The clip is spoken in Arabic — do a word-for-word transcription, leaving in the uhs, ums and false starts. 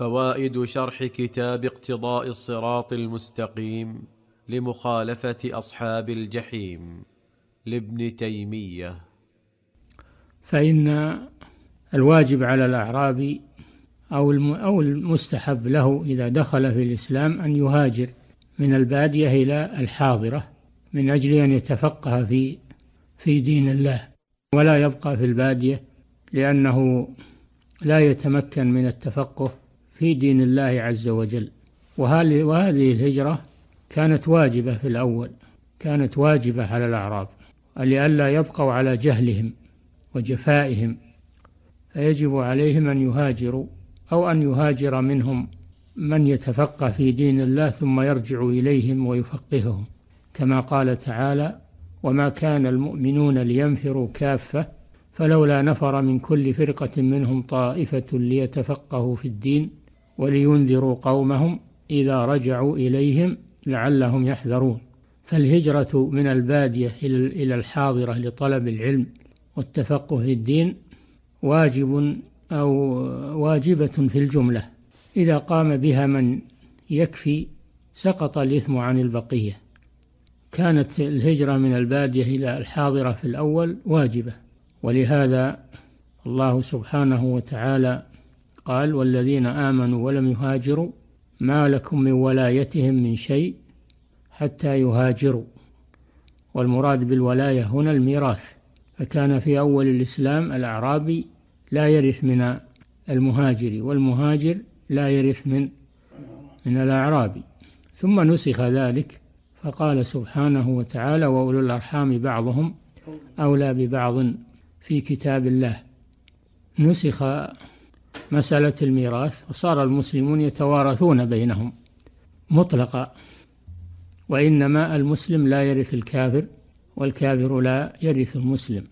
فوائد شرح كتاب اقتضاء الصراط المستقيم لمخالفة أصحاب الجحيم لابن تيمية. فإن الواجب على الأعرابي أو المستحب له إذا دخل في الإسلام أن يهاجر من البادية إلى الحاضرة من أجل أن يتفقه في في دين الله، ولا يبقى في البادية، لأنه لا يتمكن من التفقه في دين الله عز وجل. وهذه الهجرة كانت واجبة في الأول، كانت واجبة على الأعراب لئلا يبقوا على جهلهم وجفائهم، فيجب عليهم أن يهاجروا أو أن يهاجر منهم من يتفقه في دين الله ثم يرجع إليهم ويفقههم، كما قال تعالى: وما كان المؤمنون لينفروا كافة فلولا نفر من كل فرقة منهم طائفة ليتفقهوا في الدين ولينذروا قومهم إذا رجعوا إليهم لعلهم يحذرون. فالهجرة من البادية إلى الحاضرة لطلب العلم والتفقه في الدين واجب أو واجبة في الجملة، إذا قام بها من يكفي سقط الإثم عن البقية. كانت الهجرة من البادية إلى الحاضرة في الأول واجبة، ولهذا الله سبحانه وتعالى قال: والذين آمنوا ولم يهاجروا ما لكم من ولايتهم من شيء حتى يهاجروا. والمراد بالولاية هنا الميراث، فكان في أول الإسلام الأعرابي لا يرث من المهاجر، والمهاجر لا يرث من من الأعرابي، ثم نسخ ذلك فقال سبحانه وتعالى: وأولو الأرحام بعضهم أولى ببعض في كتاب الله. نسخ مسألة الميراث وصار المسلمون يتوارثون بينهم مطلقا، وإنما المسلم لا يرث الكافر والكافر لا يرث المسلم.